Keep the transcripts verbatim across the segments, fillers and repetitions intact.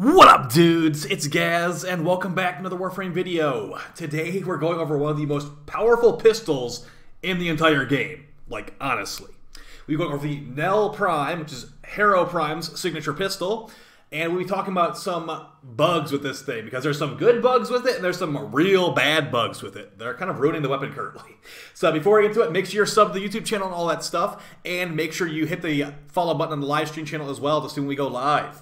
What up, dudes? It's Gaz, and welcome back to another Warframe video. Today, we're going over one of the most powerful pistols in the entire game. Like, honestly. We're going over the Knell Prime, which is Harrow Prime's signature pistol, and we'll be talking about some bugs with this thing, because there's some good bugs with it, and there's some real bad bugs with it. They're kind of ruining the weapon currently. So before we get to it, make sure you're subbed to the YouTube channel and all that stuff, and make sure you hit the follow button on the live stream channel as well to see when we go live.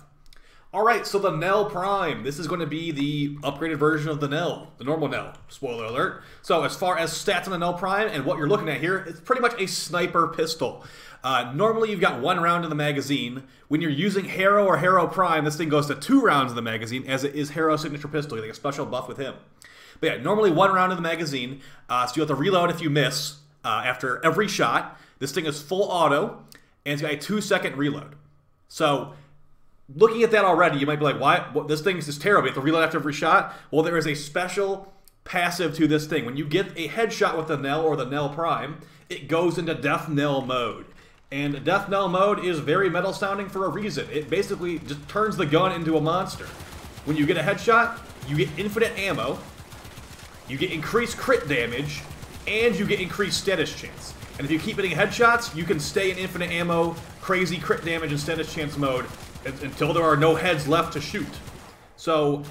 Alright, so the Knell Prime. This is going to be the upgraded version of the Knell, the normal Knell. Spoiler alert. So as far as stats on the Knell Prime and what you're looking at here, it's pretty much a sniper pistol. Uh, normally you've got one round in the magazine. When you're using Harrow or Harrow Prime, this thing goes to two rounds in the magazine, as it is Harrow's signature pistol. You get a special buff with him. But yeah, normally one round in the magazine, uh, so you have to reload if you miss uh, after every shot. This thing is full auto, and it's got a two second reload. So looking at that already, you might be like, why? Well, this thing is just terrible. You have to reload after every shot. Well, there is a special passive to this thing. When you get a headshot with the Knell or the Knell Prime, it goes into Death Knell mode. And Death Knell mode is very metal sounding for a reason. It basically just turns the gun into a monster. When you get a headshot, you get infinite ammo, you get increased crit damage, and you get increased status chance. And if you keep hitting headshots, you can stay in infinite ammo, crazy crit damage, and status chance mode until there are no heads left to shoot. So,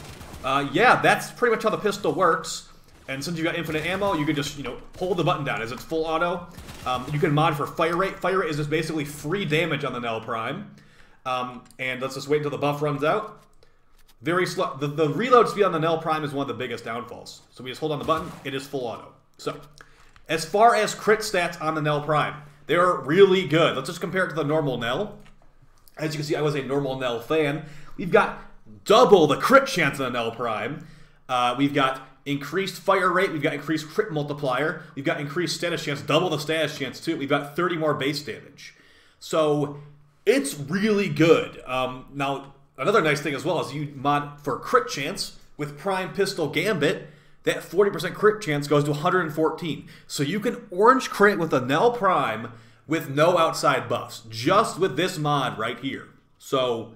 uh, yeah, that's pretty much how the pistol works. And since you've got infinite ammo, you can just, you know, hold the button down as it's full auto. Um, you can mod for fire rate. Fire rate is just basically free damage on the Knell Prime. Um, and let's just wait until the buff runs out. Very slow. The, the reload speed on the Knell Prime is one of the biggest downfalls. So we just hold on the button. It is full auto. So, as far as crit stats on the Knell Prime, they're really good. Let's just compare it to the normal Knell. As you can see, I was a normal Knell fan. We've got double the crit chance on the Knell Prime. Uh, we've got increased fire rate. We've got increased crit multiplier. We've got increased status chance, double the status chance too. We've got thirty more base damage. So it's really good. Um, now, another nice thing as well is you mod for crit chance with Prime Pistol Gambit. That forty percent crit chance goes to one hundred fourteen. So you can orange crit with a Knell Prime with no outside buffs, just with this mod right here. So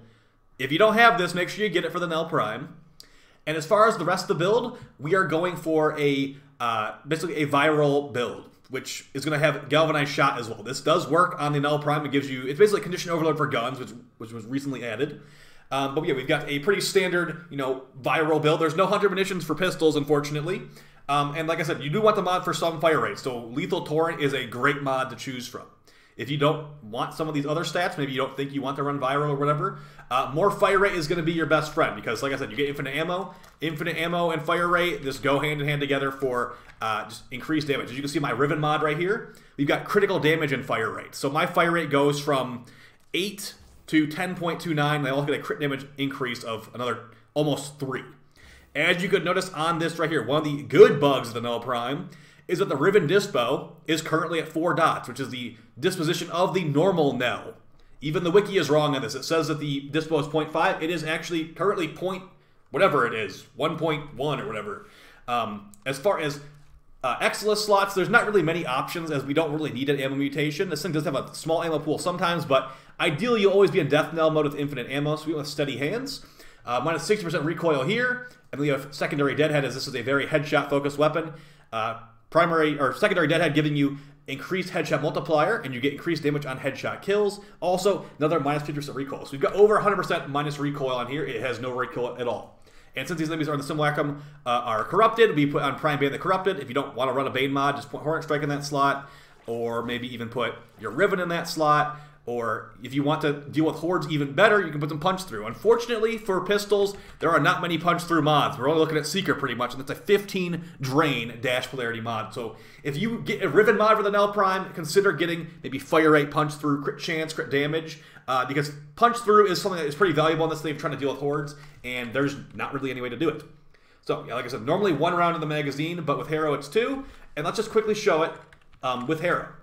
if you don't have this, make sure you get it for the Knell Prime. And as far as the rest of the build, we are going for a uh, basically a viral build, which is going to have Galvanized Shot as well. This does work on the Knell Prime. It gives you, it's basically condition overload for guns, which, which was recently added. Um, but yeah, we've got a pretty standard, you know, viral build. There's no one hundred munitions for pistols, unfortunately. Um, and like I said, you do want the mod for some fire rate. So Lethal Torrent is a great mod to choose from. If you don't want some of these other stats, maybe you don't think you want to run viral or whatever, uh, more fire rate is going to be your best friend because, like I said, you get infinite ammo. Infinite ammo and fire rate just go hand in hand together for uh, just increased damage. As you can see, my Riven mod right here, we've got critical damage and fire rate. So my fire rate goes from eight to ten point two nine. They all get a crit damage increase of another almost three. As you could notice on this right here, one of the good bugs of the Knell Prime is that the Riven Dispo is currently at four dots, which is the disposition of the normal Knell. Even the wiki is wrong on this. It says that the Dispo is zero point five. It is actually currently point, whatever it is, one point one or whatever. Um, as far as uh, Exilus slots, there's not really many options as we don't really need an ammo mutation. This thing does have a small ammo pool sometimes, but ideally you'll always be in Death Knell mode with infinite ammo, so we want steady hands. Uh, minus sixty percent recoil here, and we have Secondary Deadhead as this is a very headshot-focused weapon. Uh, Primary or Secondary Deadhead giving you increased headshot multiplier, and you get increased damage on headshot kills. Also, another minus fifty percent recoil. So we've got over one hundred percent minus recoil on here. It has no recoil at all. And since these enemies are in the Simulacrum, uh, are corrupted, we put on Prime Bane the Corrupted. If you don't want to run a Bane mod, just put Hornet Strike in that slot, or maybe even put your Riven in that slot. Or if you want to deal with hordes even better, you can put some punch through. Unfortunately, for pistols, there are not many punch through mods. We're only looking at Seeker pretty much, and that's a fifteen drain dash polarity mod. So if you get a Riven mod for the Knell Prime, consider getting maybe fire rate, punch through, crit chance, crit damage, uh, because punch through is something that is pretty valuable in this thing of trying to deal with hordes, and there's not really any way to do it. So yeah, like I said, normally one round in the magazine, but with Harrow it's two. And let's just quickly show it um, with Harrow.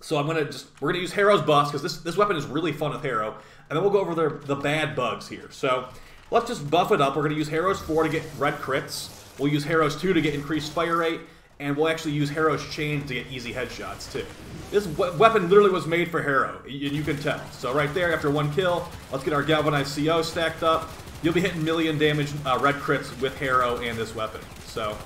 So I'm gonna just we're gonna use Harrow's buffs because this this weapon is really fun with Harrow, and then we'll go over the the bad bugs here. So let's just buff it up. We're gonna use Harrow's four to get red crits. We'll use Harrow's two to get increased fire rate, and we'll actually use Harrow's chain to get easy headshots too. This we weapon literally was made for Harrow, and you can tell. So right there, after one kill, let's get our galvanized C O stacked up. you'll be hitting million damage uh, red crits with Harrow and this weapon. So,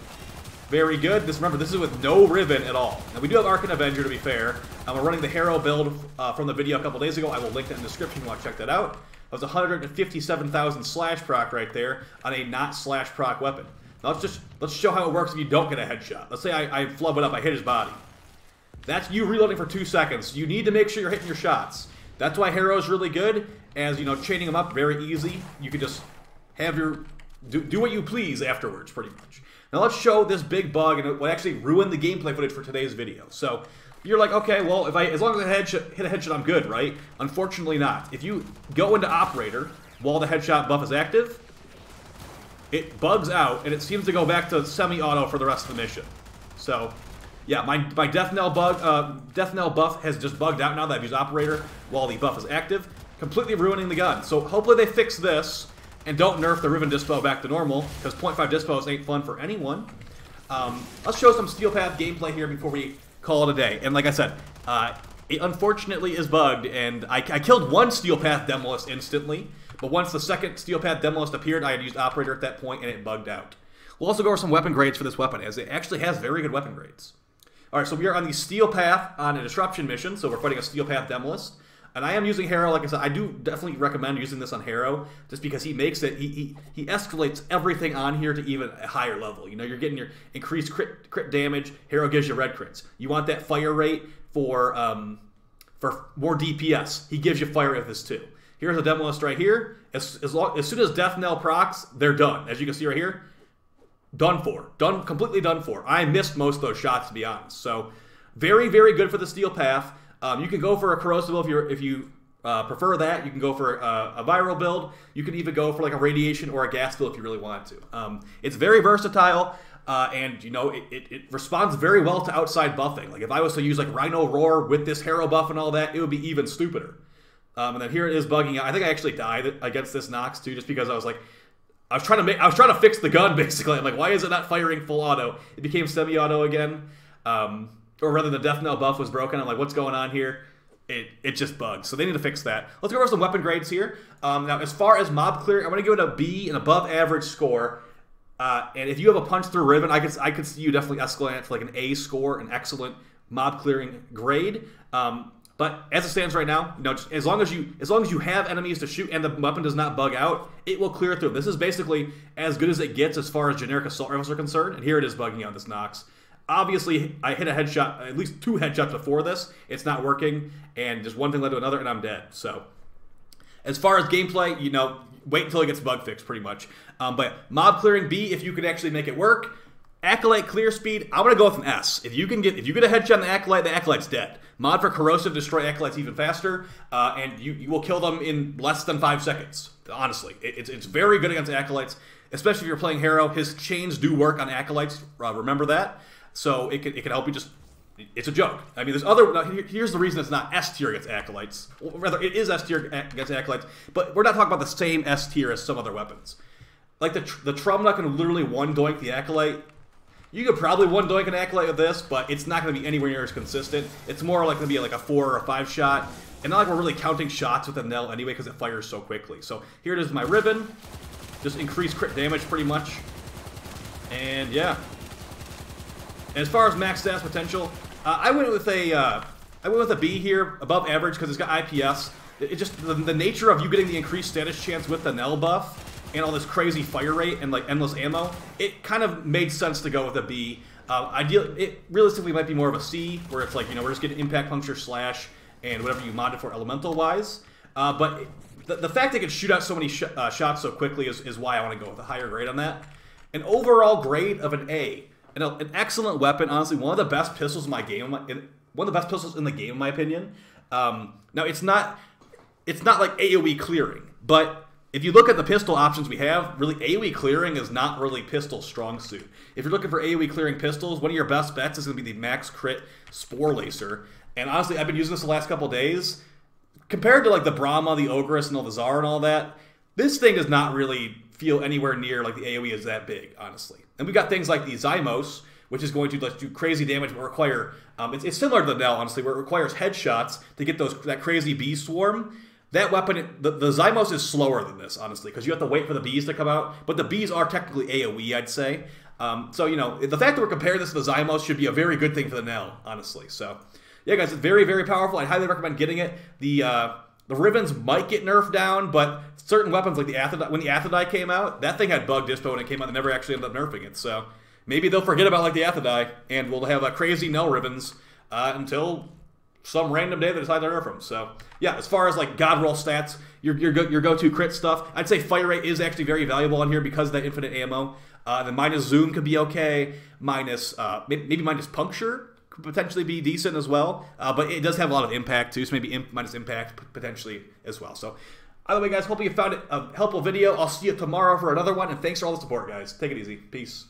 very good. This, remember, this is with no Riven at all. Now, we do have Arcane Avenger, to be fair. Um, we're running the Harrow build uh, from the video a couple days ago. I will link that in the description if you want to check that out. That was one hundred fifty-seven thousand slash proc right there on a not slash proc weapon. Now, let's just let's show how it works if you don't get a headshot. Let's say I, I flub it up, I hit his body. That's you reloading for two seconds. You need to make sure you're hitting your shots. That's why Harrow's really good, as, you know, chaining them up, very easy. You can just have your... Do, do what you please afterwards, pretty much. Now, let's show this big bug, and it will actually ruin the gameplay footage for today's video. So, you're like, okay, well, if I as long as I headshot, hit a headshot, I'm good, right? Unfortunately not. If you go into Operator while the headshot buff is active, it bugs out, and it seems to go back to semi-auto for the rest of the mission. So, yeah, my, my Death Knell bug, uh, Death Knell buff has just bugged out now that I've used Operator while the buff is active, completely ruining the gun. So, hopefully they fix this, and don't nerf the Riven Dispo back to normal, because point five Dispos ain't fun for anyone. Um, let's show some Steel Path gameplay here before we call it a day. And like I said, uh, it unfortunately is bugged, and I, I killed one Steel Path Demolist instantly, but once the second Steel Path Demolist appeared, I had used Operator at that point, and it bugged out. We'll also go over some weapon grades for this weapon, as it actually has very good weapon grades. Alright, so we are on the Steel Path on a Disruption mission, so we're fighting a Steel Path Demolist. And I am using Harrow, like I said, I do definitely recommend using this on Harrow, just because he makes it, he, he, he escalates everything on here to even a higher level. You know, you're getting your increased crit, crit damage, Harrow gives you red crits. You want that fire rate for um, for more D P S, he gives you fire rate of this too. Here's a Demolist right here. As, as, long, as soon as Death Knell procs, they're done. As you can see right here, done for. Done, completely done for. I missed most of those shots, to be honest. So, very, very good for the Steel Path. Um, you can go for a corrosible if you if you uh, prefer that. You can go for a, a viral build. You can even go for like a radiation or a gas build if you really want to. Um, it's very versatile, uh, and you know it, it, it responds very well to outside buffing. Like if I was to use like Rhino Roar with this Harrow buff and all that, it would be even stupider. Um, and then here it is bugging out. I think I actually died against this Nox too, just because I was like I was trying to make I was trying to fix the gun basically. I'm like, why is it not firing full auto? It became semi-auto again. Um, Or rather, the Death Knell buff was broken. I'm like, what's going on here? It it just bugs. So they need to fix that. Let's go over some weapon grades here. Um, now, as far as mob clearing, I'm going to give it a B, an above average score. Uh, and if you have a punch through Riven, I could I could see you definitely escalating it to like an A score, an excellent mob clearing grade. Um, but as it stands right now, you know, just as long as you as long as you have enemies to shoot and the weapon does not bug out, it will clear through. This is basically as good as it gets as far as generic assault rifles are concerned. And here it is bugging out this Nox. Obviously, I hit a headshot, at least two headshots before this. It's not working, and just one thing led to another, and I'm dead. So, as far as gameplay, you know, wait until it gets bug fixed, pretty much. Um, but mob clearing B, if you can actually make it work. Acolyte clear speed, I'm gonna go with an S. If you can get, if you get a headshot on the Acolyte, the Acolyte's dead. Mod for corrosive, destroy Acolytes even faster, uh, and you, you will kill them in less than five seconds. Honestly, it, it's it's very good against Acolytes, especially if you're playing Harrow. His chains do work on Acolytes. Uh, remember that. So it can, it can help you just... It's a joke. I mean, there's other... Now, here, here's the reason it's not S tier against Acolytes. Well, rather, it is S tier against Acolytes, but we're not talking about the same S tier as some other weapons. Like, the, the Tromna can literally one-doink the Acolyte. You could probably one-doink an Acolyte with this, but it's not going to be anywhere near as consistent. It's more like going to be like a four or a five shot. And not like we're really counting shots with a Knell anyway, because it fires so quickly. So here it is, my Riven. Just increased crit damage, pretty much. And, yeah... And as far as max stats potential, uh, I went with a uh, I went with a B here, above average, because it's got I P S. It, it just the, the nature of you getting the increased status chance with the Knell buff and all this crazy fire rate and like endless ammo, it kind of made sense to go with a B. Uh, ideally, it realistically might be more of a C, where it's like you know we're just getting impact puncture slash and whatever you mod it for elemental wise. Uh, but it, the, the fact that it can shoot out so many sh uh, shots so quickly is is why I want to go with a higher grade on that. An overall grade of an A. An excellent weapon, honestly. One of the best pistols in my game. One of the best pistols in the game, in my opinion. Um, now, it's not, it's not like AoE clearing, but if you look at the pistol options we have, really AoE clearing is not really pistol strong suit. If you're looking for AoE clearing pistols, one of your best bets is going to be the max crit Spore Laser. And honestly, I've been using this the last couple days. Compared to like the Brahma, the Ogris, and all the Czar and all that, this thing does not really feel anywhere near like the AoE is that big, honestly. And we got things like the Zymos, which is going to like, do crazy damage, but require um, it's, it's similar to the Knell, honestly, where it requires headshots to get those that crazy bee swarm. That weapon, the, the Zymos is slower than this, honestly, because you have to wait for the bees to come out. But the bees are technically AoE, I'd say. Um, so, you know, the fact that we're comparing this to the Zymos should be a very good thing for the Knell, honestly. So, yeah, guys, it's very, very powerful. I highly recommend getting it. The uh, the Rivens might get nerfed down, but certain weapons, like the Athodai, when the Athodai came out, that thing had bug dispo when it came out. They never actually ended up nerfing it. So, maybe they'll forget about, like, the Athodai, and we'll have uh, crazy Knell Rivens uh, until some random day they decide to nerf them. So, yeah, as far as, like, god roll stats, your, your, go, your go-to crit stuff, I'd say fire rate is actually very valuable on here because of that infinite ammo. Uh, then minus zoom could be okay. Minus, uh, maybe minus puncture could potentially be decent as well. Uh, but it does have a lot of impact, too, so maybe imp minus impact potentially as well. So, either way, guys, hope you found it a helpful video. I'll see you tomorrow for another one, and thanks for all the support, guys. Take it easy. Peace.